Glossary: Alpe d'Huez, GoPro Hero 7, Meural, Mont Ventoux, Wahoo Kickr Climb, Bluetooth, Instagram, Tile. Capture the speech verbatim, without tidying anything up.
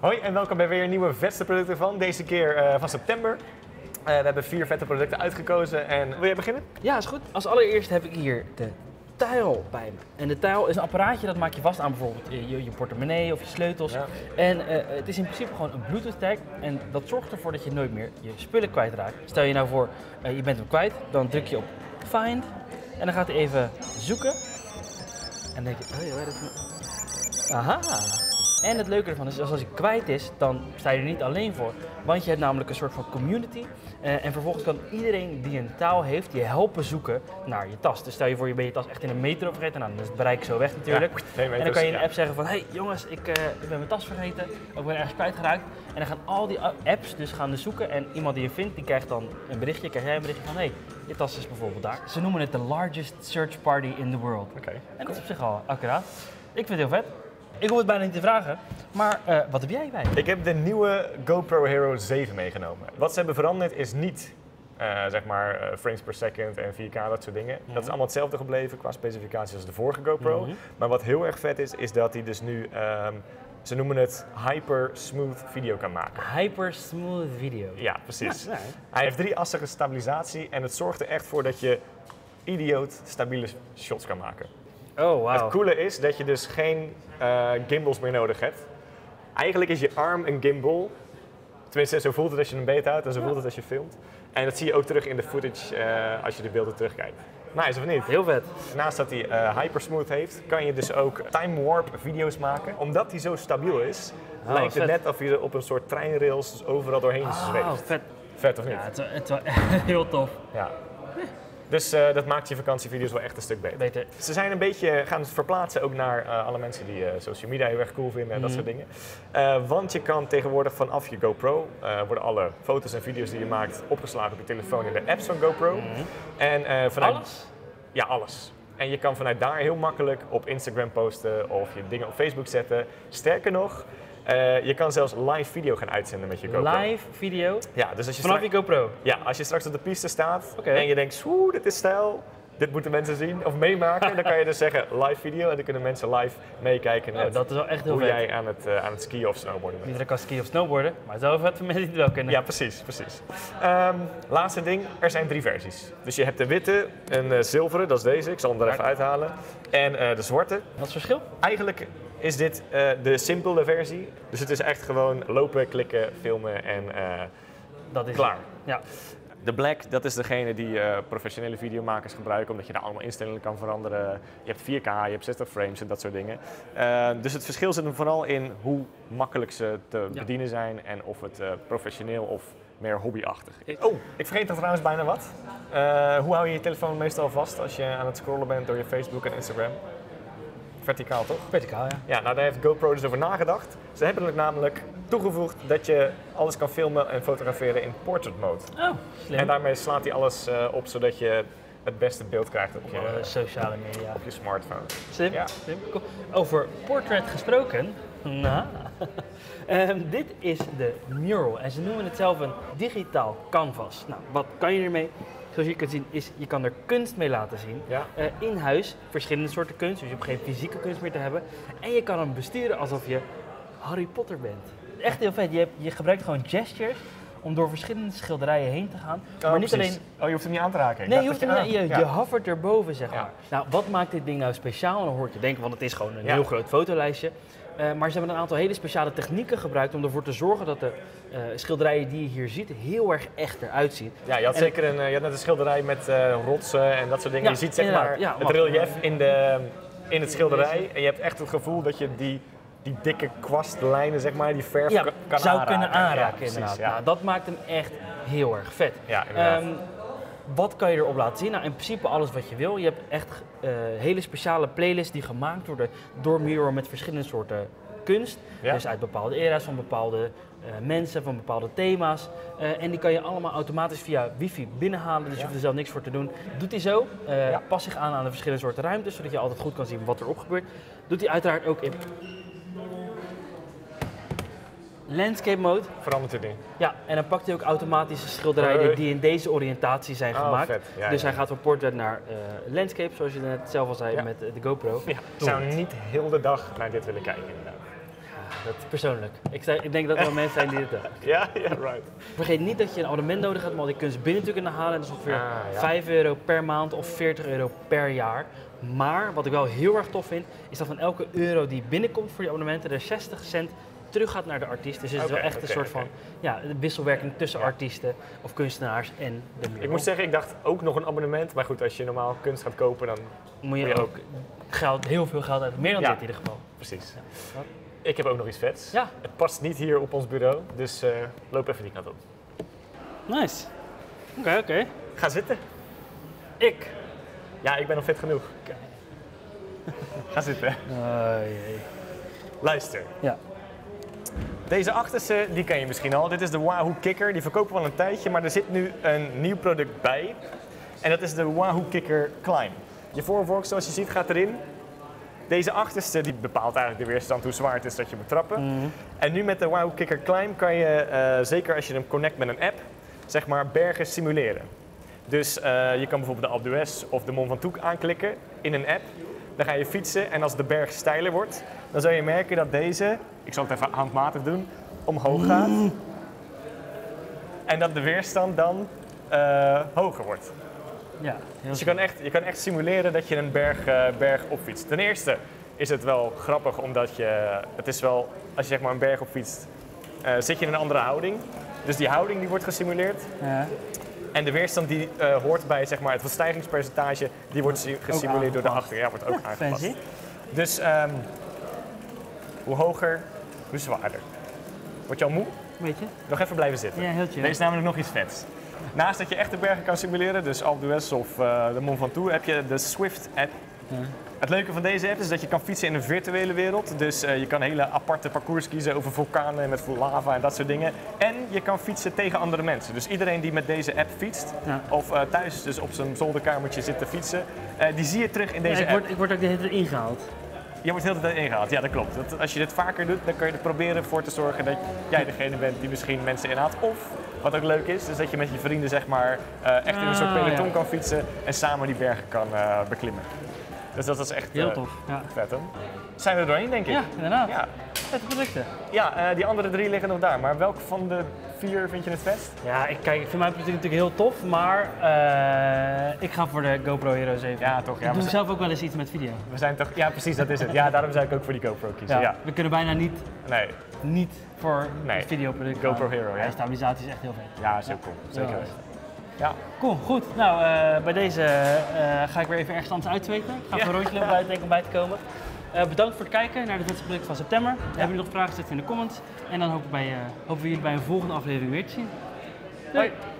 Hoi en welkom bij weer een nieuwe vetste producten van deze keer uh, van september. Uh, we hebben vier vette producten uitgekozen en wil jij beginnen? Ja, is goed. Als allereerst heb ik hier de Tile bij me. En de Tile is een apparaatje dat maak je vast aan bijvoorbeeld je, je portemonnee of je sleutels. Ja. En uh, het is in principe gewoon een Bluetooth tag en dat zorgt ervoor dat je nooit meer je spullen kwijtraakt. Stel je nou voor, uh, je bent hem kwijt, dan druk je op Find en dan gaat hij even zoeken. En dan denk je, oh ja, dat is... Aha! En het leuke ervan is, als hij kwijt is, dan sta je er niet alleen voor. Want je hebt namelijk een soort van community. Uh, en vervolgens kan iedereen die een taal heeft, je helpen zoeken naar je tas. Dus stel je voor, je bent je tas echt in een metro vergeten. Nou, dan is het bereik zo weg natuurlijk. Ja, meters, en dan kan je in de app zeggen van, hé hey, jongens, ik, uh, ik ben mijn tas vergeten. Of ik ben ergens kwijtgeraakt. En dan gaan al die apps dus gaan dus zoeken. En iemand die je vindt, die krijgt dan een berichtje. Krijg jij een berichtje van, hé, hey, je tas is bijvoorbeeld daar. Ze noemen het de largest search party in the world. Okay, en dat cool. Is op zich al accuraat. Ik vind het heel vet. Ik hoef het bijna niet te vragen, maar uh, wat heb jij bij? Ik heb de nieuwe GoPro Hero zeven meegenomen. Wat ze hebben veranderd is niet, uh, zeg maar, uh, frames per second en vier K, dat soort dingen. Mm-hmm. Dat is allemaal hetzelfde gebleven qua specificaties als de vorige GoPro. Mm-hmm. Maar wat heel erg vet is, is dat hij dus nu, um, ze noemen het hyper smooth video kan maken. Hyper smooth video. Ja, precies. Ja, ja. Hij heeft drie assige stabilisatie en het zorgt er echt voor dat je idioot stabiele shots kan maken. Oh, wow. Het coole is dat je dus geen uh, gimbals meer nodig hebt. Eigenlijk is je arm een gimbal. Tenminste, zo voelt het als je een beet houdt en zo voelt het als je filmt. En dat zie je ook terug in de footage uh, als je de beelden terugkijkt. Nice, of niet? Heel vet. Naast dat hij uh, hypersmooth heeft, kan je dus ook time warp video's maken. Omdat hij zo stabiel is, oh, lijkt vet. Het net of je op een soort treinrails dus overal doorheen oh, zweeft. Vet. Vet of niet? Ja, het is, het is heel tof. Ja. Dus uh, dat maakt je vakantievideo's wel echt een stuk beter. beter. Ze zijn een beetje gaan verplaatsen ook naar uh, alle mensen die uh, social media heel erg cool vinden en mm. dat soort dingen. Uh, want je kan tegenwoordig vanaf je GoPro, uh, worden alle foto's en video's die je maakt opgeslagen op je telefoon in de apps van GoPro. Mm. En, uh, vanuit... Alles? Ja, alles. En je kan vanuit daar heel makkelijk op Instagram posten of je dingen op Facebook zetten. Sterker nog, Uh, je kan zelfs live video gaan uitzenden met je GoPro. Live video? Ja, dus als je vanaf je GoPro? Ja, als je straks op de piste staat okay. en je denkt, oeh, dit is stijl, dit moeten mensen zien of meemaken, dan kan je dus zeggen live video en dan kunnen mensen live meekijken met oh, dat is wel echt heel hoe vet. Jij aan het, uh, aan het skiën of snowboarden bent. Iedereen kan skiën of snowboarden, maar het is wel vet voor mensen die het wel kunnen. Ja, precies, precies. Um, laatste ding, er zijn drie versies. Dus je hebt de witte, een uh, zilveren, dat is deze, ik zal hem er even uithalen, en uh, de zwarte. Wat is het verschil? Eigenlijk is dit uh, de simpele versie. Dus het is echt gewoon lopen, klikken, filmen en uh, dat is klaar. Ja. De black, dat is degene die uh, professionele videomakers gebruiken, omdat je daar allemaal instellingen kan veranderen. Je hebt vier K, je hebt zestig frames en dat soort dingen. Uh, dus het verschil zit hem vooral in hoe makkelijk ze te ja. bedienen zijn en of het uh, professioneel of meer hobbyachtig is. Oh, ik vergeet er trouwens bijna wat. Uh, hoe hou je je telefoon meestal vast als je aan het scrollen bent door je Facebook en Instagram? Verticaal, toch? Verticaal, ja. Ja, nou, daar heeft GoPro dus over nagedacht. Ze hebben er namelijk toegevoegd dat je alles kan filmen en fotograferen in portrait mode. Oh, slim. En daarmee slaat hij alles uh, op, zodat je het beste beeld krijgt op, op je sociale media. Op je smartphone. Slim, ja. Slim. Cool. Over portrait gesproken, nou, um, dit is de Meural. En ze noemen het zelf een digitaal canvas. Nou, wat kan je ermee? Zoals je kunt zien, is, je kan er kunst mee laten zien. Ja. Uh, in huis, verschillende soorten kunst, dus je hebt geen fysieke kunst meer te hebben. En je kan hem besturen alsof je Harry Potter bent. Echt heel vet, je, hebt, je gebruikt gewoon gestures om door verschillende schilderijen heen te gaan. Oh, maar niet alleen... oh, je hoeft hem niet aan te raken. Nee, je, hoeft hem niet... je, ja. je hovert erboven, zeg maar. Ja. Nou, wat maakt dit ding nou speciaal? Dan hoort je denken, want het is gewoon een ja. heel groot fotolijstje. Uh, maar ze hebben een aantal hele speciale technieken gebruikt om ervoor te zorgen dat de uh, schilderijen die je hier ziet heel erg echt eruit zien. Ja, je had en zeker een, uh, je had net een schilderij met uh, rotsen en dat soort dingen. Ja, je ziet zeg maar ja, het relief in, de, in het schilderij en je hebt echt het gevoel dat je die, die dikke kwastlijnen, zeg maar, die verf ja, kan zou aanraken. kunnen aanraken. Ja, precies, inderdaad. Ja. Nou, dat maakt hem echt heel erg vet. Ja, inderdaad. Um, Wat kan je erop laten zien? Nou, in principe alles wat je wil. Je hebt echt uh, hele speciale playlists die gemaakt worden door Meural met verschillende soorten kunst. Ja. Dus uit bepaalde era's, van bepaalde uh, mensen, van bepaalde thema's. Uh, en die kan je allemaal automatisch via wifi binnenhalen, dus ja. je hoeft er zelf niks voor te doen. Doet hij zo, uh, ja. pas zich aan aan de verschillende soorten ruimtes, zodat je altijd goed kan zien wat erop gebeurt. Doet hij uiteraard ook in landscape mode. Verandert het niet. Ja, en dan pakt hij ook automatische schilderijen die in deze oriëntatie zijn oh, gemaakt. Ja, dus ja. hij gaat van portrait naar uh, landscape, zoals je net zelf al zei ja. met de GoPro. Ja. Ik zou niet heel de dag naar dit willen kijken inderdaad. Dat is persoonlijk. Ik, zei, ik denk dat er wel mensen zijn die dit doen. Ja, ja, right. Vergeet niet dat je een abonnement nodig hebt om al die kunst binnen te kunnen halen. En dat is ongeveer ah, ja. vijf euro per maand of veertig euro per jaar. Maar wat ik wel heel erg tof vind, is dat van elke euro die binnenkomt voor je abonnementen er zestig cent terug gaat naar de artiest. Dus het is okay, wel echt okay, een soort okay. van ja, wisselwerking tussen ja. artiesten of kunstenaars en de mural. Ik moet zeggen, ik dacht ook nog een abonnement. Maar goed, als je normaal kunst gaat kopen, dan moet je, moet je ook geld, heel veel geld uit. Meer dan ja. dit in ieder geval. Precies. Ja. Ik heb ook nog iets vets. Ja. Het past niet hier op ons bureau, dus uh, loop even die kant op. Nice. Oké, okay, oké. Okay. Ga zitten. Ik? Ja, ik ben al vet genoeg. Okay. Ga zitten. Oh, jee. Luister. Ja. Deze achterste, die ken je misschien al. Dit is de Wahoo Kickr. Die verkopen we al een tijdje, maar er zit nu een nieuw product bij. En dat is de Wahoo Kickr Climb. Je voorvork, zoals je ziet, gaat erin. Deze achterste die bepaalt eigenlijk de weerstand hoe zwaar het is dat je moet trappen. Mm. En nu met de Wahoo Kickr Climb kan je, uh, zeker als je hem connect met een app, zeg maar bergen simuleren. Dus uh, je kan bijvoorbeeld de Alpe d'Huez of de Mont Ventoux aanklikken in een app. Dan ga je fietsen en als de berg steiler wordt, dan zal je merken dat deze, ik zal het even handmatig doen, omhoog gaat. Mm. En dat de weerstand dan uh, hoger wordt. Ja, dus je kan, echt, je kan echt simuleren dat je een berg, uh, berg opfietst. Ten eerste is het wel grappig omdat je, het is wel, als je zeg maar een berg opfietst, uh, zit je in een andere houding. Dus die houding die wordt gesimuleerd. Ja. En de weerstand die uh, hoort bij zeg maar, het verstijgingspercentage, die wordt gesimuleerd door de achter. Ja, wordt ook ja, aangepast. Fancy. Dus um, hoe hoger, hoe zwaarder. Word je al moe? Beetje. Nog even blijven zitten. Ja, heel chill. Er is namelijk nog iets vets. Naast dat je echte bergen kan simuleren, dus Alpe d'Huez of uh, de Mont Ventoux, heb je de Swift app. Ja. Het leuke van deze app is dat je kan fietsen in een virtuele wereld. Dus uh, je kan hele aparte parcours kiezen over vulkanen met lava en dat soort dingen. En je kan fietsen tegen andere mensen. Dus iedereen die met deze app fietst, ja. of uh, thuis dus op zijn zolderkamertje zit te fietsen, uh, die zie je terug in deze ja, ik app. Word, ik word ook de hele tijd ingehaald. Je wordt de hele tijd ingehaald, ja dat klopt. Dat, als je dit vaker doet, dan kun je er proberen voor te zorgen dat jij degene bent die misschien mensen inhaalt. Of, wat ook leuk is, is dat je met je vrienden zeg maar uh, echt in een soort peloton ja. kan fietsen en samen die bergen kan uh, beklimmen. Dus dat is echt heel uh, tof. Ja. Vet hè? Zijn we er doorheen denk ik? Ja, inderdaad. Ja. Vette producten. Ja, uh, die andere drie liggen nog daar, maar welke van de vier vind je het best? Ja, ik, kijk, ik vind mijn producten natuurlijk heel tof, maar uh, ik ga voor de GoPro Hero zeven. Ja, toch. Ja, ik doe zelf ook wel eens iets met video. We zijn toch, ja precies, dat is het. Ja, daarom zou ik ook voor die GoPro kiezen. Ja. Ja. We kunnen bijna niet, nee. niet voor nee. videoproducten. GoPro maar, Hero, ja. De stabilisatie is echt heel vet. Ja, is heel ja. cool. Zeker. Ja. Ja. Cool, goed. Nou, uh, bij deze uh, ga ik weer even ergens anders uitzweten. Ik ga ja. voor een rondje lopen buiten denk om bij te komen. Uh, bedankt voor het kijken naar de Vetste van september. Ja. Hebben jullie nog vragen, zet in de comments. En dan hopen, bij, uh, hopen we jullie bij een volgende aflevering weer te zien. Doei! Hoi.